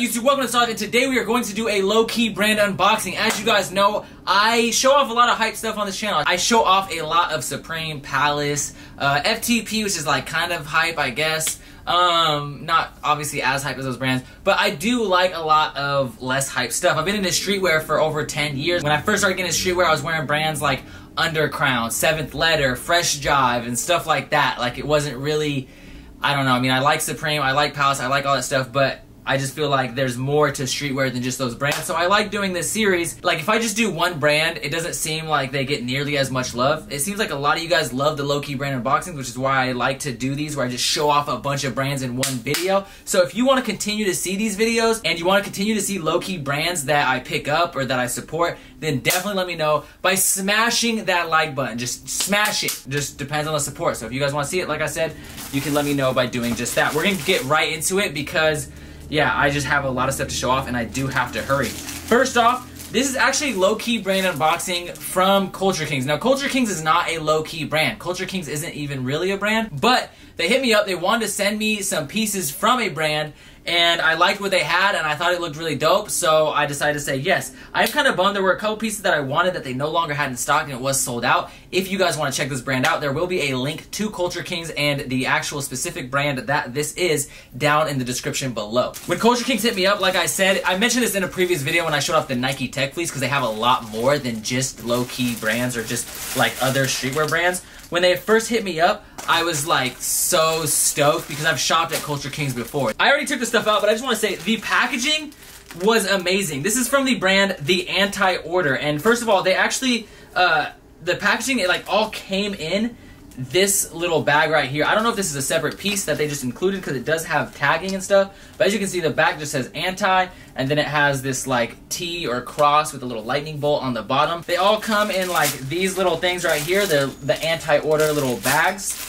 YouTube? Welcome to Stock, and today we are going to do a low-key brand unboxing. As you guys know, I show off a lot of hype stuff on this channel. I show off a lot of Supreme, Palace, FTP, which is like kind of hype, I guess. Not obviously as hype as those brands, but I do like a lot of less hype stuff. I've been into streetwear for over 10 years. When I first started getting into streetwear, I was wearing brands like Undercrown, Seventh Letter, Fresh Jive, and stuff like that. Like, it wasn't really, I don't know. I mean, I like Supreme, I like Palace, I like all that stuff, but I just feel like there's more to streetwear than just those brands. So I like doing this series. Like, if I just do one brand, it doesn't seem like they get nearly as much love. It seems like a lot of you guys love the low-key brand unboxings, which is why I like to do these, where I just show off a bunch of brands in one video. So if you want to continue to see these videos and you want to continue to see low-key brands that I pick up or that I support, then definitely let me know by smashing that like button. Just smash it. Just depends on the support. So if you guys want to see it, like I said, you can let me know by doing just that. We're going to get right into it because, yeah, I just have a lot of stuff to show off and I do have to hurry. First off, this is actually low-key brand unboxing from Culture Kings. Now, Culture Kings is not a low-key brand. Culture Kings isn't even really a brand, but they hit me up. They wanted to send me some pieces from a brand, and I liked what they had, and I thought it looked really dope, so I decided to say yes. I'm kind of bummed there were a couple pieces that I wanted that they no longer had in stock, and it was sold out. If you guys want to check this brand out, there will be a link to Culture Kings and the actual specific brand that this is down in the description below. When Culture Kings hit me up, like I said, I mentioned this in a previous video when I showed off the Nike Tech Fleece, because they have a lot more than just low-key brands or just like other streetwear brands. When they first hit me up, I was like so stoked because I've shopped at Culture Kings before. I already took the stuff out, but I just want to say the packaging was amazing. This is from the brand The Anti-Order, and first of all, they actually the packaging, it like all came in this little bag right here. I don't know if this is a separate piece that they just included because it does have tagging and stuff, but as you can see, the back just says Anti, and then it has this like T or cross with a little lightning bolt on the bottom. They all come in like these little things right here, the Anti-Order little bags.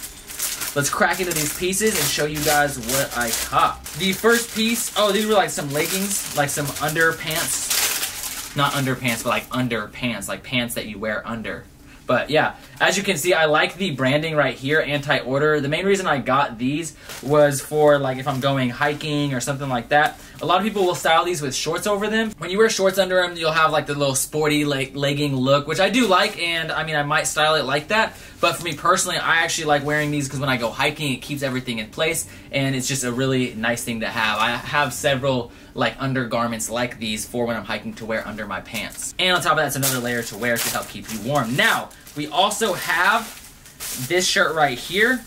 Let's crack into these pieces and show you guys what I caught. The first piece, oh, these were like some leggings, like some underpants. Not underpants, but like underpants, like pants that you wear under. But yeah, as you can see, I like the branding right here, Anti-Order. The main reason I got these was for like if I'm going hiking or something like that. A lot of people will style these with shorts over them. When you wear shorts under them, you'll have like the little sporty legging look, which I do like, and I mean, I might style it like that. But for me personally, I actually like wearing these because when I go hiking, it keeps everything in place, and it's just a really nice thing to have. I have several like undergarments like these for when I'm hiking to wear under my pants. And on top of that, it's another layer to wear to help keep you warm. Now, we also have this shirt right here.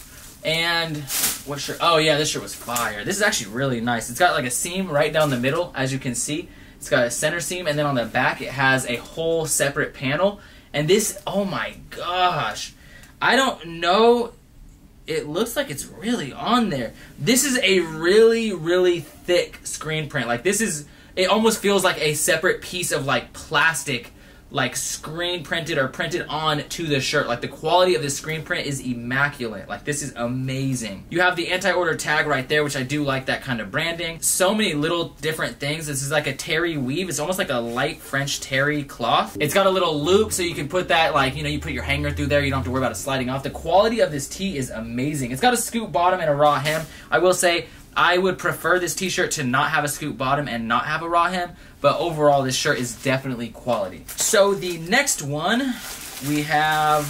And what shirt? Oh yeah, this shirt was fire. This is actually really nice. It's got like a seam right down the middle, as you can see. It's got a center seam, and then on the back it has a whole separate panel. And this, oh my gosh, I don't know. It looks like it's really on there. This is a really, really thick screen print. Like, this is, it almost feels like a separate piece of like plastic, like screen printed or printed on to the shirt. Like, the quality of this screen print is immaculate. Like, this is amazing. You have the Anti-Order tag right there, which I do like that kind of branding. So many little different things. This is like a terry weave. It's almost like a light French terry cloth. It's got a little loop, so you can put that, like, you know, you put your hanger through there. You don't have to worry about it sliding off. The quality of this tee is amazing. It's got a scoop bottom and a raw hem. I will say, I would prefer this t-shirt to not have a scoop bottom and not have a raw hem, but overall this shirt is definitely quality. So the next one we have,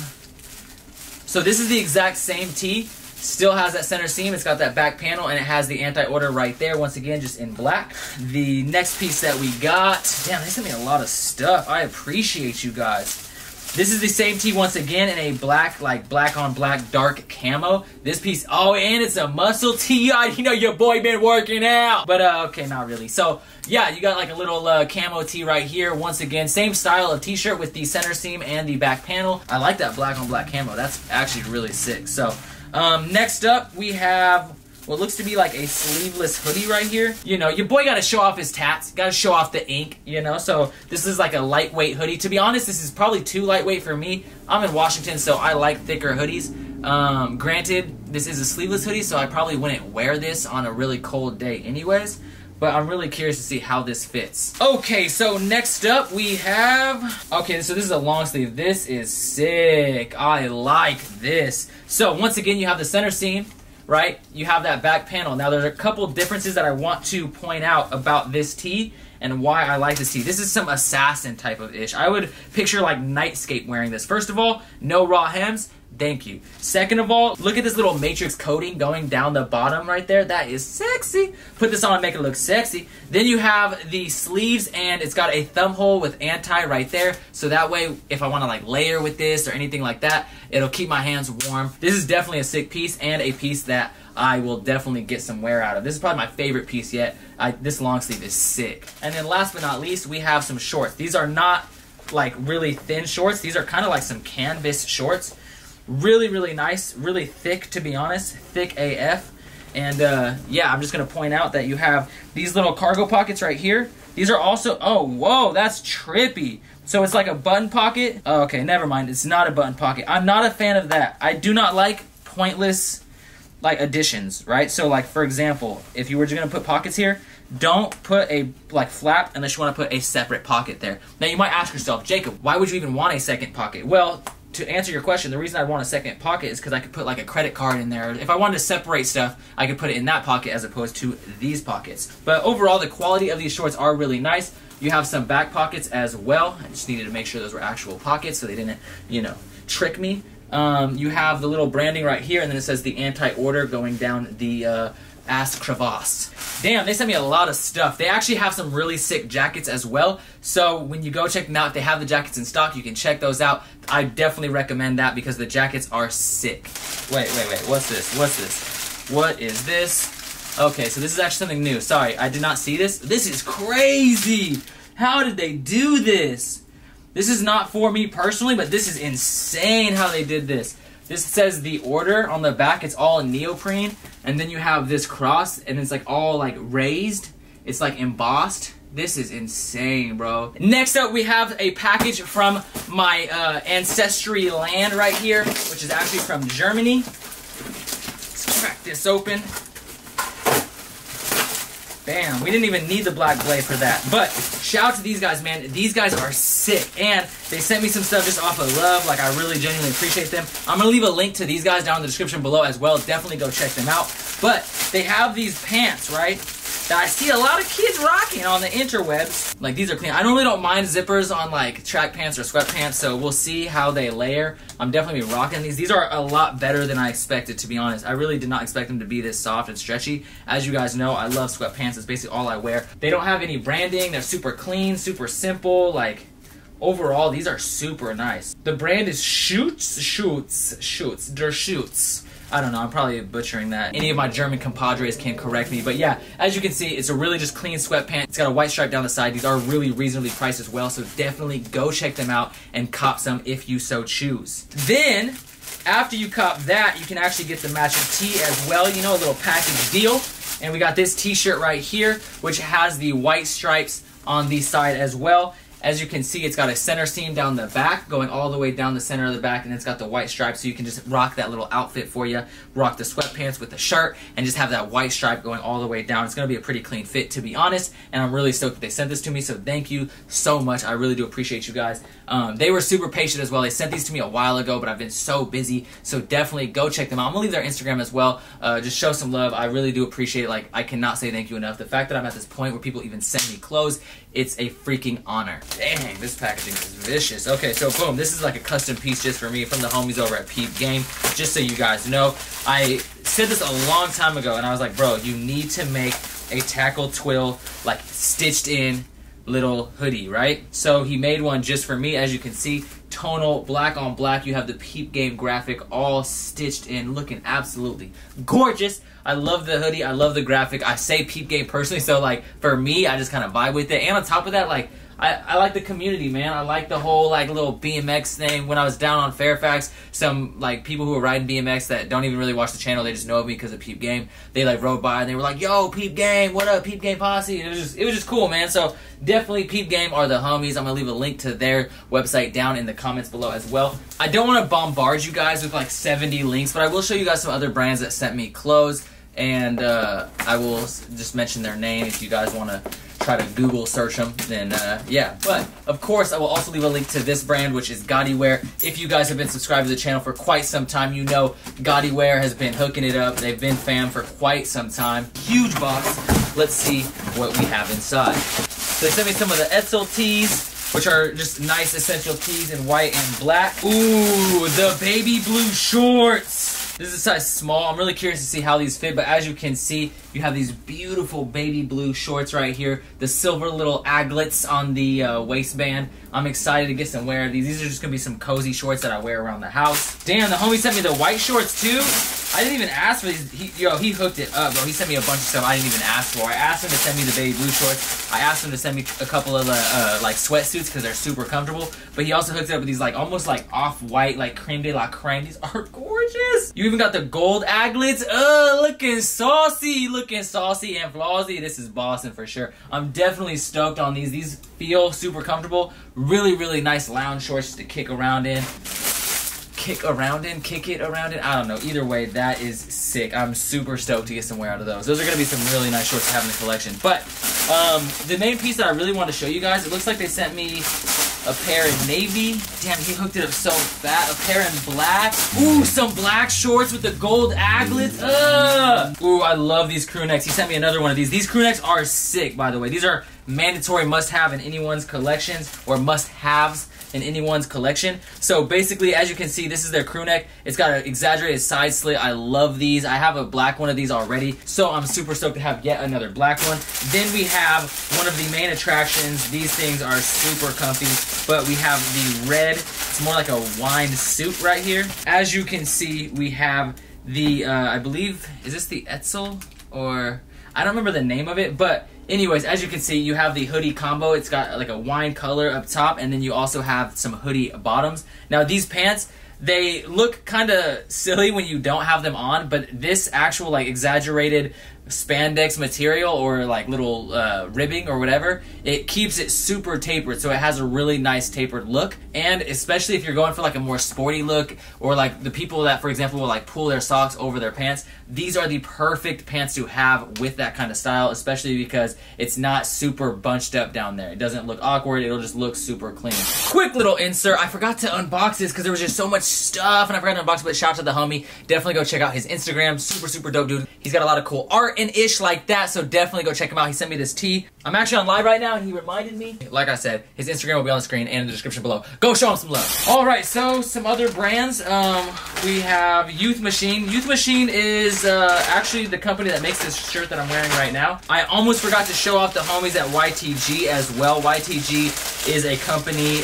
so this is the exact same tee, still has that center seam, it's got that back panel, and it has the Anti-Order right there, once again just in black. The next piece that we got, damn, they sent me a lot of stuff, I appreciate you guys. This is the same tee once again in a black, like black on black dark camo. This piece, oh, and it's a muscle tee. You know your boy been working out. But okay, not really. So yeah, you got like a little camo tee right here. Once again, same style of t-shirt with the center seam and the back panel. I like that black on black camo. That's actually really sick. So next up we have what looks to be like a sleeveless hoodie right here. You know, your boy gotta show off his tats, gotta show off the ink, you know, so this is like a lightweight hoodie. To be honest, this is probably too lightweight for me. I'm in Washington, so I like thicker hoodies. Granted, this is a sleeveless hoodie, so I probably wouldn't wear this on a really cold day anyways, but I'm really curious to see how this fits. Okay, so next up we have, okay, so this is a long sleeve. This is sick, I like this. So once again, you have the center seam, right? You have that back panel. Now, there's a couple differences that I want to point out about this tee and why I like this tee. This is some assassin type of ish. I would picture like Nightscape wearing this. First of all, no raw hems. Thank you. Second of all, look at this little matrix coating going down the bottom right there. That is sexy. Put this on and make it look sexy. Then you have the sleeves, and it's got a thumb hole with anti right there. So that way, if I want to like layer with this or anything like that, it'll keep my hands warm. This is definitely a sick piece and a piece that I will definitely get some wear out of. This is probably my favorite piece yet. This long sleeve is sick. And then last but not least, we have some shorts. These are not like really thin shorts. These are kind of like some canvas shorts. Really, really nice, really thick, to be honest, thick AF. And yeah, I'm just gonna point out that you have these little cargo pockets right here. These are also, oh, whoa, that's trippy. So it's like a button pocket. Oh, okay, never mind, it's not a button pocket. I'm not a fan of that. I do not like pointless like additions, right? So like, for example, if you were just gonna put pockets here, don't put a like flap unless you wanna put a separate pocket there. Now you might ask yourself, Jacob, why would you even want a second pocket? Well, to answer your question, the reason I want a second pocket is because I could put like a credit card in there. If I wanted to separate stuff, I could put it in that pocket as opposed to these pockets. But overall, the quality of these shorts are really nice. You have some back pockets as well. I just needed to make sure those were actual pockets so they didn't, you know, trick me. You have the little branding right here, and then it says the Anti-Order going down the ass crevasse. Damn, they sent me a lot of stuff. They actually have some really sick jackets as well. So when you go check them out, they have the jackets in stock. You can check those out. I definitely recommend that because the jackets are sick. Wait. What's this? What's this? What is this? Okay, so this is actually something new. Sorry, I did not see this. This is crazy. How did they do this? This is not for me personally, but this is insane how they did this. This says the Order on the back. It's all neoprene. And then you have this cross, and it's like all like raised. It's like embossed. This is insane, bro. Next up, we have a package from my ancestry land right here, which is actually from Germany. Let's crack this open. Bam, we didn't even need the black blade for that. But shout out to these guys, man. These guys are sick. And they sent me some stuff just off of love. Like, I really genuinely appreciate them. I'm going to leave a link to these guys down in the description below as well. Definitely go check them out. But they have these pants, right, that I see a lot of kids rocking on the interwebs. Like, these are clean. I normally don't mind zippers on, like, track pants or sweatpants. So we'll see how they layer. I'm definitely going to be rocking these. These are a lot better than I expected, to be honest. I really did not expect them to be this soft and stretchy. As you guys know, I love sweatpants. It's basically all I wear. They don't have any branding. They're super clean, super simple. Like, overall, these are super nice. The brand is Schutz. Der Schutz. I don't know, I'm probably butchering that. Any of my German compadres can correct me, but yeah, as you can see, it's a really just clean sweatpant. It's got a white stripe down the side. These are really reasonably priced as well, so definitely go check them out and cop some if you so choose. Then, after you cop that, you can actually get the matching tee as well. You know, a little package deal. And we got this t-shirt right here, which has the white stripes on the side as well. As you can see, it's got a center seam down the back, going all the way down the center of the back, and it's got the white stripes, so you can just rock that little outfit for you. Rock the sweatpants with the shirt, and just have that white stripe going all the way down. It's gonna be a pretty clean fit, to be honest, and I'm really stoked that they sent this to me, so thank you so much. I really do appreciate you guys. They were super patient as well. They sent these to me a while ago, but I've been so busy, so definitely go check them out. I'm gonna leave their Instagram as well. Just show some love. I really do appreciate it. Like, I cannot say thank you enough. The fact that I'm at this point where people even send me clothes, it's a freaking honor. Dang, this packaging is vicious. Okay, so boom, this is like a custom piece just for me from the homies over at Peep Game. Just so you guys know, I said this a long time ago, and I was like, bro, you need to make a tackle twill, like, stitched in little hoodie, right? So he made one just for me, as you can see. Tonal, black on black. You have the Peep Game graphic all stitched in, looking absolutely gorgeous. I love the hoodie. I love the graphic. I say Peep Game personally, so like, for me, I just kind of vibe with it. And on top of that, like, I like the community, man. I like the whole like little BMX thing. When I was down on Fairfax, some like people who were riding BMX that don't even really watch the channel, they just know me because of Peep Game. They like rode by and they were like, "Yo, Peep Game, what up, Peep Game posse?" And it was just cool, man. So definitely Peep Game are the homies. I'm gonna leave a link to their website down in the comments below as well. I don't want to bombard you guys with like 70 links, but I will show you guys some other brands that sent me clothes, and I will just mention their name if you guys want to try to Google search them, then yeah. But of course, I will also leave a link to this brand, which is Godiwear. If you guys have been subscribed to the channel for quite some time, you know Godiwear has been hooking it up. They've been fam for quite some time. Huge box. Let's see what we have inside. So they sent me some of the Etzel tees, which are just nice essential tees in white and black. Ooh, the baby blue shorts. This is a size small. I'm really curious to see how these fit, but as you can see, you have these beautiful baby blue shorts right here. The silver little aglets on the waistband. I'm excited to get some wear of these. These are just gonna be some cozy shorts that I wear around the house. Damn, the homie sent me the white shorts too. I didn't even ask for these. He hooked it up, bro. He sent me a bunch of stuff I didn't even ask for. I asked him to send me the baby blue shorts. I asked him to send me a couple of like sweatsuits because they're super comfortable. But he also hooked it up with these like almost like off-white, like creme de la creme. These are gorgeous. You even got the gold aglets. Looking saucy, and flossy. This is Boston for sure. I'm definitely stoked on these. These feel super comfortable. Really, really nice lounge shorts to kick around in. Kick it around in, I don't know. Either way, that is sick. I'm super stoked to get some wear out of those. Those are gonna be some really nice shorts to have in the collection. But the main piece that I really want to show you guys, it looks like they sent me a pair in navy. Damn, he hooked it up so fat. A pair in black. Ooh, some black shorts with the gold aglets. Ooh, I love these crew necks. He sent me another one of these. These crew necks are sick, by the way. These are mandatory must-have in anyone's collections, or must-haves in anyone's collection. So basically, as you can see, this is their crew neck. It's got an exaggerated side slit. I love these. I have a black one of these already, so I'm super stoked to have yet another black one. Then we have one of the main attractions. These things are super comfy, but we have the red. It's more like a wine suit right here. As you can see, we have the, I believe, is this the Etzel? Or, I don't remember the name of it, but anyways, as you can see, you have the hoodie combo. It's got like a wine color up top, and then you also have some hoodie bottoms. Now these pants, they look kind of silly when you don't have them on, but this actual like exaggerated spandex material, or like little ribbing or whatever, it keeps it super tapered, so it has a really nice tapered look. And especially if you're going for like a more sporty look, or like the people that, for example, will like pull their socks over their pants, these are the perfect pants to have with that kind of style, especially because it's not super bunched up down there. It doesn't look awkward, it'll just look super clean. Quick little insert, I forgot to unbox this because there was just so much stuff and I forgot to unbox it, but shout out to the homie. Definitely go check out his Instagram, super dope dude. He's got a lot of cool art and ish like that, so definitely go check him out. He sent me this tee. I'm actually on live right now and he reminded me. Like I said, his Instagram will be on the screen and in the description below. Go show him some love. All right, so some other brands. We have Youth Machine. Youth Machine is actually the company that makes this shirt that I'm wearing right now. I almost forgot to show off the homies at YTG as well. YTG is a company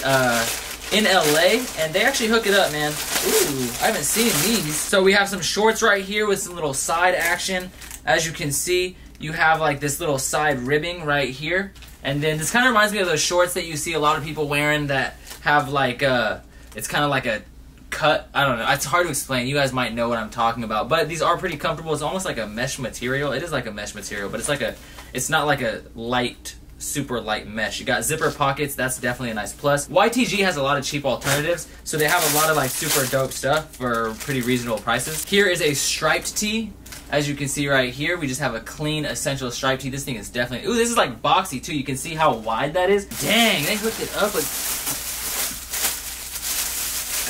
in LA, and they actually hook it up, man. Ooh, I haven't seen these. So we have some shorts right here with some little side action. As you can see, you have like this little side ribbing right here. And then this kind of reminds me of those shorts that you see a lot of people wearing that have like it's kind of like a cut. I don't know, it's hard to explain. You guys might know what I'm talking about, but these are pretty comfortable. It's almost like a mesh material. It is like a mesh material, but it's like a, it's not like a light, super light mesh. You got zipper pockets, that's definitely a nice plus. YTG has a lot of cheap alternatives, so they have a lot of like super dope stuff for pretty reasonable prices. Here is a striped tee. As you can see right here, we just have a clean essential striped tee. This thing is definitely, ooh, this is like boxy too. You can see how wide that is. Dang, they hooked it up with,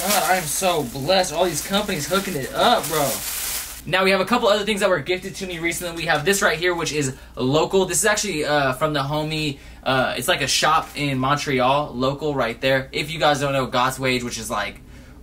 God, I am so blessed. All these companies hooking it up, bro. Now we have a couple other things that were gifted to me recently. We have this right here, which is local. This is actually from the homie. It's like a shop in Montreal, local right there. If you guys don't know Godiwear, which is like,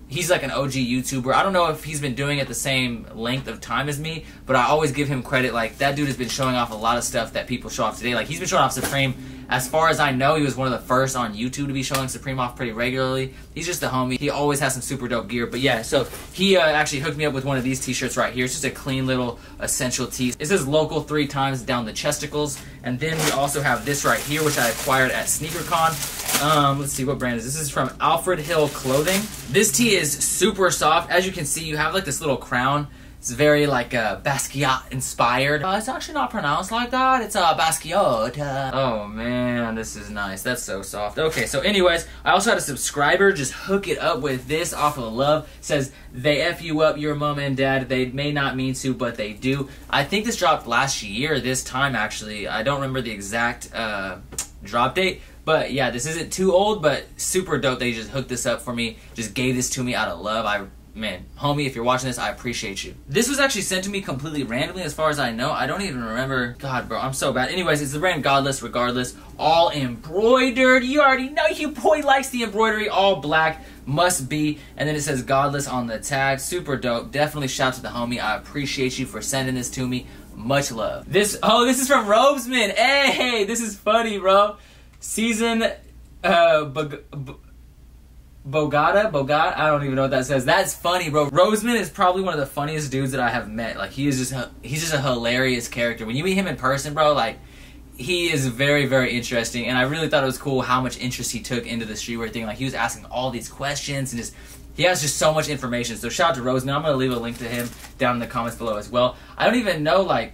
he's like an OG YouTuber. I don't know if he's been doing it the same length of time as me, but I always give him credit. Like, that dude has been showing off a lot of stuff that people show off today. Like, he's been showing off Supreme. As far as I know, he was one of the first on YouTube to be showing Supreme off pretty regularly. He's just a homie. He always has some super dope gear. But yeah, so he actually hooked me up with one of these t-shirts right here. It's just a clean little essential tee. It says local 3 times down the chesticles. And then we also have this right here, which I acquired at SneakerCon. Let's see, what brand is this? This is from Alfred Hill Clothing. This tee is super soft. As you can see, you have like this little crown. It's very like Basquiat inspired. It's actually not pronounced like that. It's Basquiat. Oh man, this is nice. That's so soft. Okay, so anyways, I also had a subscriber just hook it up with this off of Love. It says, they F you up, your mom and dad. They may not mean to, but they do. I think this dropped last year, this time actually. I don't remember the exact drop date. But yeah, this isn't too old, but super dope. They just hooked this up for me, just gave this to me out of love. Man, homie, if you're watching this, I appreciate you. This was actually sent to me completely randomly as far as I know. I don't even remember. God, bro, I'm so bad. Anyways, it's the brand Godless Regardless, all embroidered. You already know your boy likes the embroidery, all black. Must be. And then it says Godless on the tag. Super dope. Definitely shout to the homie. I appreciate you for sending this to me. Much love. This is from Robesman. Hey, this is funny, bro. Season Bogata? I don't even know what that says. That's funny, bro. Robesman is probably one of the funniest dudes that I have met. Like, he's just a hilarious character. When you meet him in person, bro, like, he is very, very interesting. And I really thought it was cool how much interest he took into the streetwear thing. Like, he was asking all these questions and just... He has just so much information. So shout out to Robesman. I'm going to leave a link to him down in the comments below as well. I don't even know, like...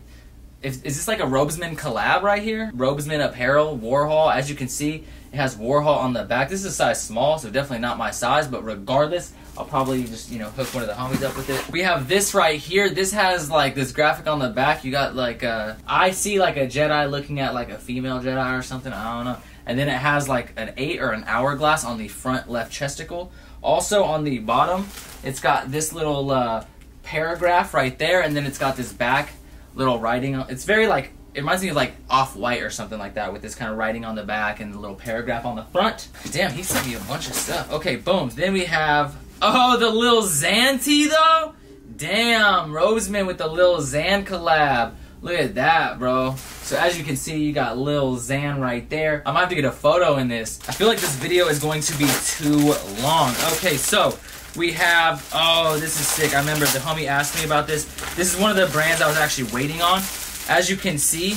Is this like a Robesman collab right here? Robesman apparel, Warhol. As you can see, it has Warhol on the back. This is a size small, so definitely not my size, but regardless, I'll probably just, you know, hook one of the homies up with it. We have this right here. This has like this graphic on the back. You got like I see like a Jedi looking at like a female Jedi or something, I don't know. And then it has like an 8 or an hourglass on the front left chesticle. Also on the bottom, it's got this little paragraph right there, and then it's got this back little writing. It's very like, it reminds me of like Off-White or something like that, with this kind of writing on the back and the little paragraph on the front. Damn, he sent me a bunch of stuff. Okay, boom. Then we have, oh, the Lil Xan tee though? Damn, Robesman with the Lil Xan collab. Look at that, bro. So as you can see, you got Lil Xan right there. I might have to get a photo in this. I feel like this video is going to be too long. Okay, so we have, oh, this is sick. I remember the homie asked me about this. This is one of the brands I was actually waiting on. As you can see,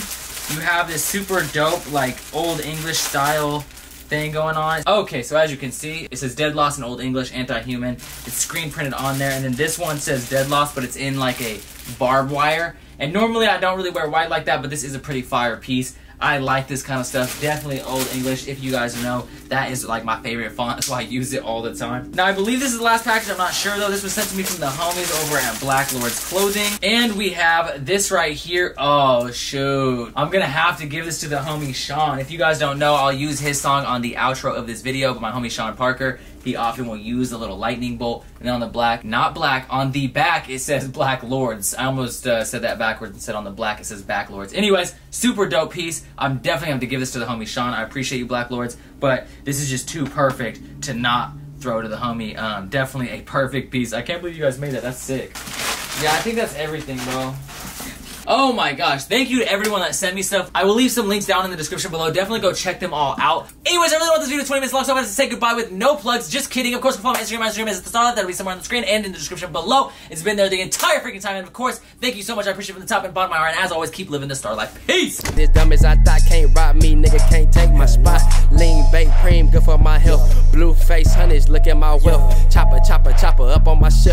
you have this super dope, like, Old English style thing going on. Okay, so as you can see, it says Dead Lost in Old English, Anti-Human. It's screen printed on there. And then this one says Dead Lost, but it's in, like, a barbed wire. And normally I don't really wear white like that, but this is a pretty fire piece. I like this kind of stuff. Definitely Old English. If you guys know, that is like my favorite font, so I use it all the time. Now I believe this is the last package. I'm not sure though. This was sent to me from the homies over at Black Lords Clothing. And we have this right here. Oh shoot, I'm gonna have to give this to the homie Sean. If you guys don't know, I'll use his song on the outro of this video. But my homie Sean Parker, he often will use a little lightning bolt. And then on the black, not black, on the back, it says Black Lords. I almost said that backwards and said on the black, it says Back Lords. Anyways, super dope piece. I'm definitely going to give this to the homie Sean. I appreciate you, Black Lords, but this is just too perfect to not throw to the homie. Definitely a perfect piece. I can't believe you guys made that. That's sick. Yeah, I think that's everything, bro. Oh my gosh, thank you to everyone that sent me stuff. I will leave some links down in the description below. Definitely go check them all out. Anyways, I really want this video 20 minutes long, so I'm going to say goodbye with no plugs. Just kidding. Of course, follow my Instagram. My Instagram is at the start. That'll be somewhere on the screen and in the description below. It's been there the entire freaking time. And of course, thank you so much. I appreciate it from the top and bottom of my heart. And as always, keep living the star life. Peace! This dumb as I thought, can't rob me. Nigga can't take my spot. Lean, baked, cream, good for my health. Blue face, honeys, look at my wealth. Chopper, chopper, chopper, up on my shelf.